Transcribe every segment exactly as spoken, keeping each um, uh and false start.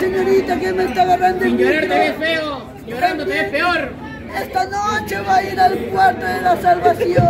Señorita, ¿quién me está agarrando el micro? Llorar te ves feo, llorando te ves peor. Esta noche va a ir al cuarto de la salvación.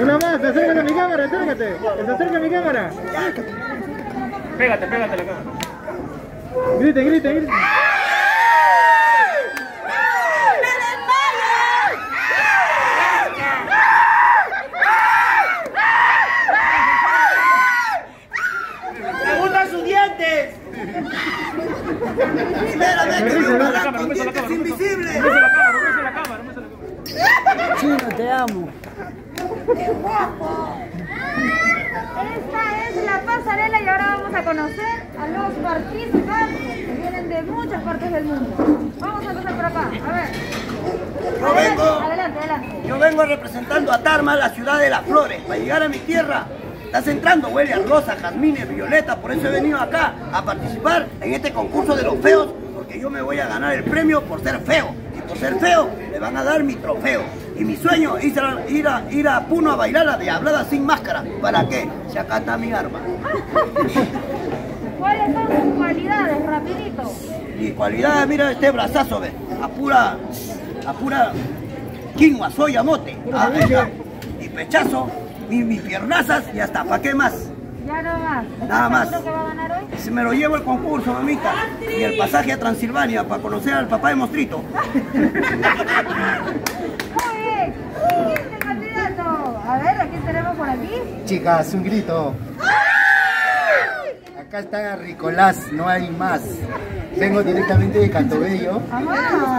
Una más, acércate a mi cámara, acércate. Se acerca a mi cámara. Pégate, pégate a la cámara. Griten, griten, griten. ¡Me gustan sus dientes! Primera vez que veo un galán con dientes invisibles. Chino, te amo. ¡Qué guapo! Esta es la pasarela y ahora vamos a conocer a los participantes que vienen de muchas partes del mundo. Vamos a empezar por acá, a ver. Yo vengo, adelante, adelante. Yo vengo representando a Tarma, la ciudad de las flores. Para llegar a mi tierra, estás entrando, huele a rosas, jazmines, violetas. Por eso he venido acá a participar en este concurso de los feos, porque yo me voy a ganar el premio por ser feo. Y por ser feo, me van a dar mi trofeo. Y mi sueño es ir a, ir, a, ir a Puno a bailar la diablada sin máscara. ¿Para qué? Si acá está mi arma. ¿Cuáles son tus cualidades, rapidito? Mis cualidades, mira este brazazo, ¿ves? A pura, a pura quinoa, soya, mote. Ah, mi pechazo, mi, mis piernazas y hasta, ¿para qué más? Ya no más. Nada más. ¿Cuánto que va a ganar hoy? Si me lo llevo el concurso, mamita. Y el pasaje a Transilvania para conocer al papá de Mostrito. A ver, ¿a quién tenemos por aquí? Chicas, un grito. ¡Ay! Acá está Ricolás, no hay más. Vengo directamente de Cantobello.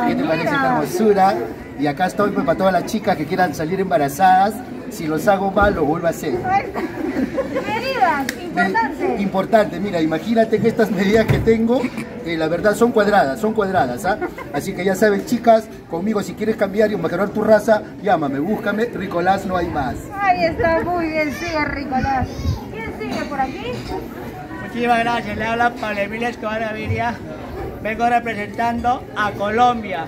¿Qué te parece esta hermosura? Y acá estoy pues, para todas las chicas que quieran salir embarazadas. Si los hago mal, lo vuelvo a hacer. Medidas, importante. Me, importante, mira, imagínate que estas medidas que tengo, eh, la verdad son cuadradas, son cuadradas, ¿ah? Así que ya saben, chicas, conmigo si quieres cambiar y mejorar tu raza, llámame, búscame, Ricolás no hay más. Ahí está, muy bien, sigue Ricolás. ¿Quién sigue por aquí? Muchísimas gracias, le habla Pablo Emilio Escobar Aviria. Vengo representando a Colombia.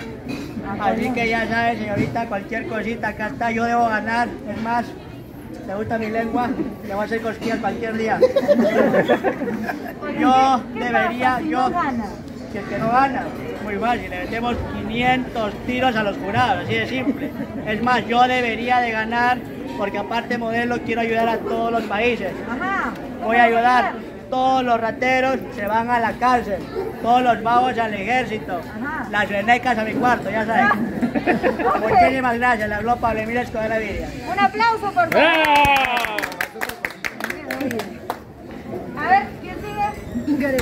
Así que ya sabes, señorita, cualquier cosita, acá está, yo debo ganar, es más, ¿te gusta mi lengua? Le voy a hacer cosquillas cualquier día. Yo debería, yo, si es que no gana, muy fácil, le metemos quinientos tiros a los jurados, así de simple. Es más, yo debería de ganar, porque aparte modelo quiero ayudar a todos los países. Voy a ayudar, todos los rateros se van a la cárcel. Todos los vagos al ejército. Ajá. Las venecas a mi cuarto, ya saben. Okay. Muchísimas gracias, le habló Pablo Emilio Escobar Aviria. Un aplauso, por favor. ¡Bravo! A ver, ¿quién sigue?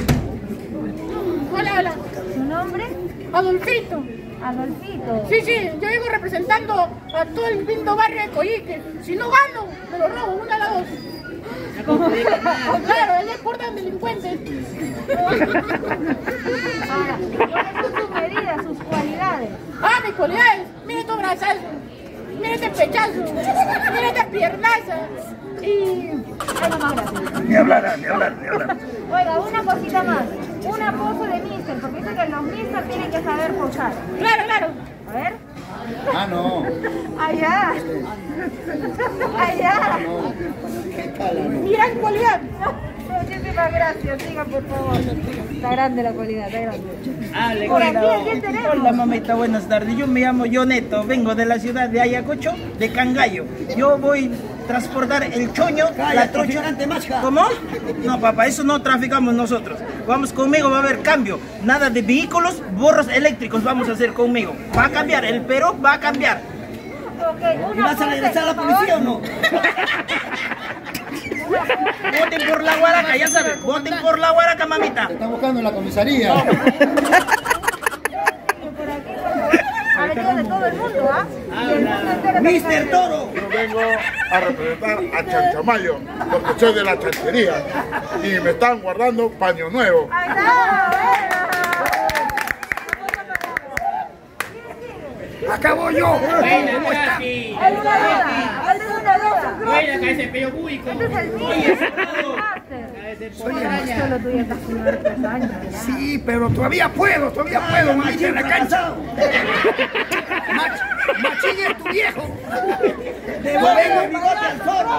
Hola, hola. ¿Tu nombre? Adolfito. Adolfito. Sí, sí, yo vengo representando a todo el lindo barrio de Coyique. Si no gano, me lo robo, una a la dos. Claro, él es corta delincuente. Ahora, ¿cuáles son sus medidas, sus cualidades? Ah, mis cualidades. Mira estos brazazos, mira este pechazo, mira estas piernazas. Y... ay, no más gracias. Ni hablar, ni hablar, ni hablar. Oiga, una cosita más. Una pose de mister, porque dice que los mister tienen que saber posar. Claro, claro. A ver. Ah, no. Allá. Allá. Miran cualidad. Muchísimas gracias, sigan por favor. Está grande la cualidad, está grande. Ah, le cuento. Hola mamita, buenas tardes. Yo me llamo Yoneto, vengo de la ciudad de Ayacocho, de Cangallo. Yo voy a transportar el choño, la trocha. ¿Cómo? No, papá, eso no traficamos nosotros. Vamos conmigo, va a haber cambio. Nada de vehículos, borros eléctricos vamos a hacer conmigo. Va a cambiar, el Perú va a cambiar. Okay, una ¿Y vas a regresar a la policía o no? Voten por la guaraca, ya sabes. Voten por la guaraca, mamita. Te están buscando en la comisaría. Ha venido de todo el mundo, ¿ah? ¿eh? ¡Mister Toro! Yo vengo a representar a Chanchamayo, porque soy de la chanchería. Y me están guardando paño nuevo. ¡Ay, no! ¡Acabo yo! ¿Cómo está? ¡Hay una duda! ¡Hay una duda! ¡Buena, que ese pelo público! ¡Este es el mío! Sí, pero todavía puedo, todavía puedo, machín en la cancha. Machín es tu viejo. Yo vengo de bigote al zorro.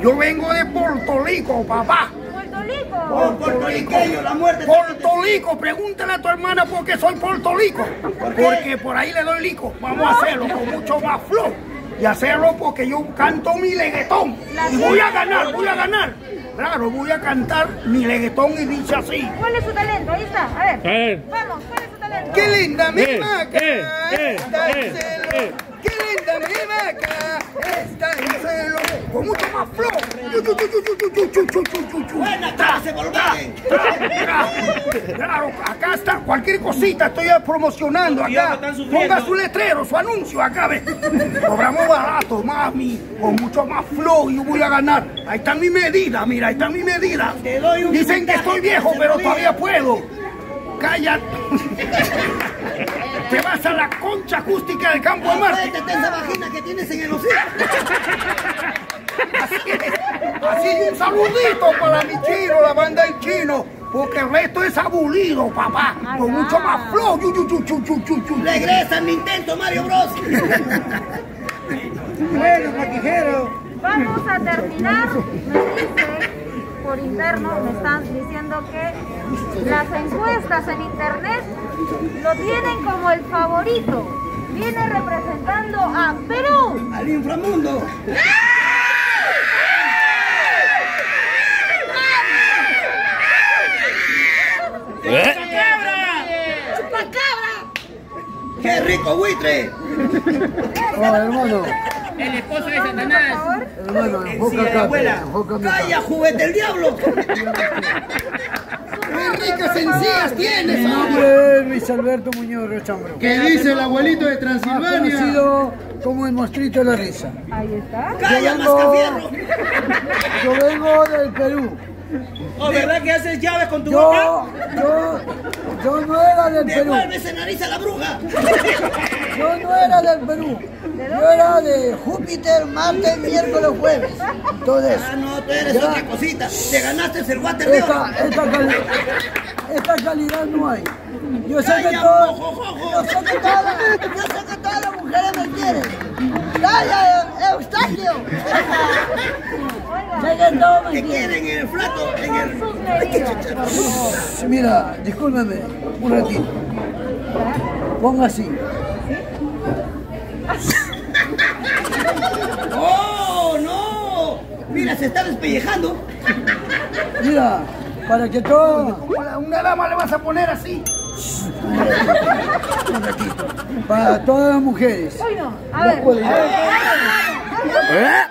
Yo vengo de Puerto Rico, papá. Puerto Rico. Puertorriqueño, la muerte. Puerto Rico, pregúntale a tu hermana por qué soy Puerto Rico. Porque por ahí le doy lico. Vamos a hacerlo con mucho más flow. Y hacerlo porque yo canto mi leguetón. Y voy a ganar, voy a ganar. Claro, voy a cantar mi leguetón y dice así. ¿Cuál es su talento? Ahí está, a ver. A ver. Vamos, ¿cuál es su talento? ¡Qué linda mi eh, maca! Eh, ¡Está eh, en celo! Eh. ¡Qué linda mi maca! ¡Está en celo! ¡Con mucho más flow! ¡Buena, clase, volván! Claro, acá está, cualquier cosita estoy promocionando acá. Ponga su letrero, su anuncio, acá ve. Cobramos barato, mami, con mucho más flow yo voy a ganar. Ahí está mi medida, mira, ahí está mi medida. Dicen que estoy viejo, pero todavía puedo. Cállate. Te vas a la concha acústica del Campo de Marzo. Cállate esa vagina que tienes en el océano. Así es. Así un saludito para mi chino, la banda del chino. Porque el resto es aburrido, papá. Con mucho más flow. Regresa mi intento, Mario Bros. Bueno, maquijero. Vamos a terminar. Me dice por interno, me están diciendo que las encuestas en internet lo tienen como el favorito. Viene representando a Perú. Al inframundo. ¿Eh? ¡Chupacabra! ¡Chupacabra! ¡Qué rico buitre! Oh, hermano. El esposo de Satanás. Hermano, enfoca abuela. ¡Calla, juguete el diablo! ¡Qué ricas encías tienes! Mi nombre es Luis Alberto Muñoz de Rochambro. ¿Qué dice el abuelito de Transilvania? Conocido como el Mostrito de la Risa. Ahí está. ¡Calla, mascafierro! Yo vengo del Perú. ¿O de... verdad que haces llaves con tu yo, boca? Yo, yo no era del Perú. ¡Devuélvese nariz a la bruja! Yo no era del Perú. Yo era de Júpiter, Marte, Miércoles, Jueves. Entonces, ah, no, tú eres ya... otra cosita. Te ganaste el water de oro. Esta, esta, cali... esta calidad no hay. Yo sé, que todo... yo sé que todas las... yo sé que todas las mujeres me quieren. ¡Calla, Eustachio! Te quieren en el plato, en el... Mira, discúlpeme un ratito. Ponga así. ¡Oh, no! Mira, se está despellejando. Mira, para que todo... Una dama le vas a poner así. Un ratito. Para todas las mujeres. Hoy no. A ver. ¿Eh?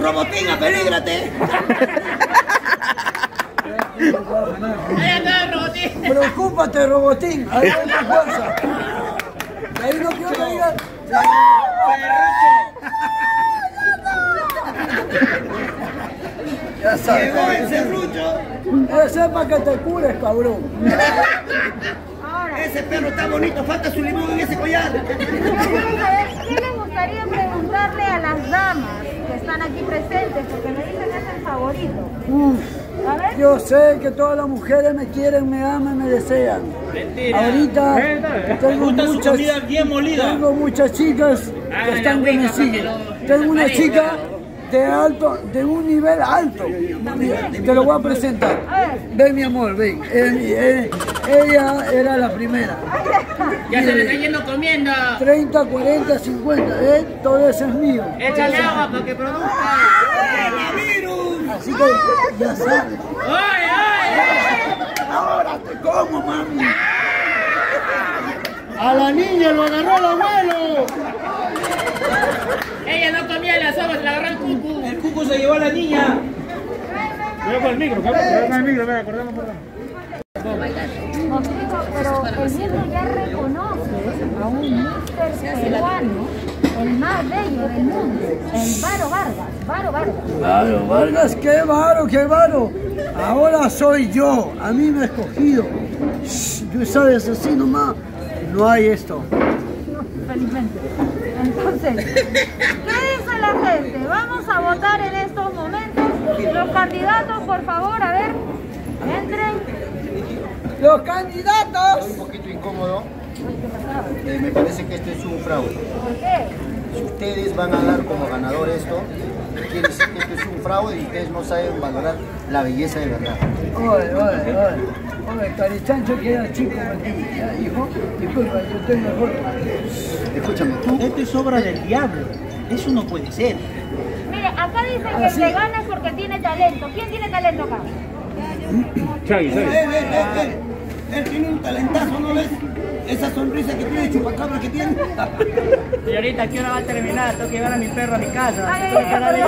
¡Robotín, apelégrate! ¡Ahí anda, Robotín! Preocúpate, Robotín. Hay otra cosa. Ahí no quiero que digan. Ya sabes. Llegó el serrucho. Ese es para que te cures, cabrón. Ahora. Ese perro está bonito, falta su limón en ese collar. Queremos saber qué les gustaría preguntarle a las damas que están aquí presentes, porque me dicen que es el favorito. Uf. Yo sé que todas las mujeres me quieren, me aman, me desean. Mentira. Ahorita tengo muchas, bien molida. Tengo muchas chicas que están conocidas. Tengo una chica de alto, de un nivel alto. Te lo voy a presentar. Ven, mi amor, ven. Él, él, ella era la primera. Ya se le está yendo comiendo. treinta, cuarenta, cincuenta. ¿Eh? Todo eso es mío. Échale agua para que produzca. Así que ya sabes. ¡Ay, ay, ay! Ahora te como, mami. A la niña lo agarró el abuelo. Ella no comía las hojas, la agarró el cucu. El cucu se llevó a la niña. Voy con el micro, voy con el micro, me acordamos por acá. Pero el mismo ya reconoce a un mister peruano. El más bello del mundo, el Varo Vargas, Varo Vargas. Varo Vargas, qué varo, qué varo. Ahora soy yo, a mí me he escogido. Shh, tú sabes, así nomás, no hay esto. No, felizmente. Entonces, ¿qué dice la gente? Vamos a votar en estos momentos. Los candidatos, por favor, a ver, entren. Los candidatos. Estoy un poquito incómodo. Eh, me parece que esto es un fraude. ¿Por qué? Si ustedes van a dar como ganador esto, quiere decir que esto es un fraude y ustedes no saben valorar la belleza de verdad. Oye, oye, oye. Oye, Carichancho que era chico, hijo, disculpa, yo estoy mejor. Escúchame, tú, esto es obra del diablo. Eso no puede ser. Mire, acá dicen que el que gana es porque tiene talento. ¿Quién tiene talento acá? Chagui, Chagui. Él, él, él, él. Él tiene un talentazo, ¿no ves? Esa sonrisa que tiene, chupacabra que tiene. Señorita, ¿a qué hora va a terminar? Tengo que llevar a mi perro a mi casa. Ay, a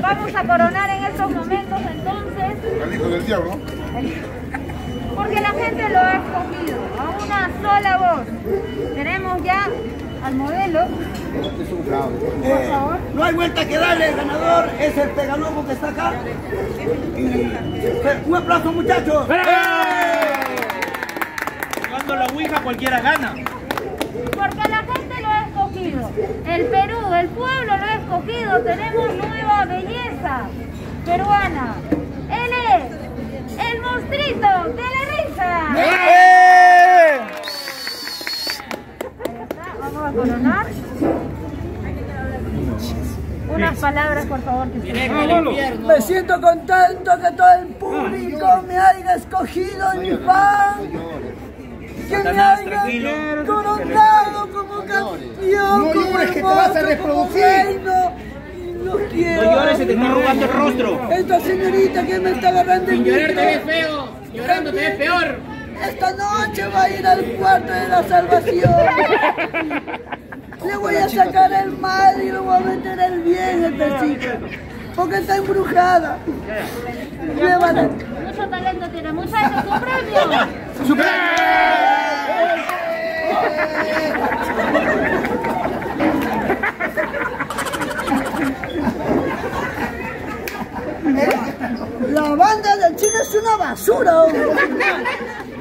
vamos a coronar en estos momentos, entonces. Al hijo del diablo. Porque la gente lo ha escogido a una sola voz. Tenemos ya al modelo. Este es un fraude. Por favor. No hay vuelta que darle, el ganador es el pegalobo que está acá. Y... un aplauso, muchachos. La Ouija cualquiera gana. Porque la gente lo ha escogido. El Perú, el pueblo lo ha escogido. Tenemos nueva belleza peruana. Él es el Mostrito de la Risa. ¡Bien! Ahí está, vamos a coronar. Unas palabras, por favor. Que se... Me siento contento que todo el público me haya escogido en mi pan. Que me hayan coronado como campeón. No llores que te vas a reproducir. No llores, se te está robando el rostro. Esta señorita que me está agarrando el rostro. Llorar te ves feo, llorando te ves peor. Esta noche va a ir al cuarto de la salvación. Le voy a sacar el mal y le voy a meter el bien a esta chica. Porque está embrujada. Llévala. Mucho talento tiene, muchacho, su premio. ¡Su premio! La banda del chino es una basura, hombre.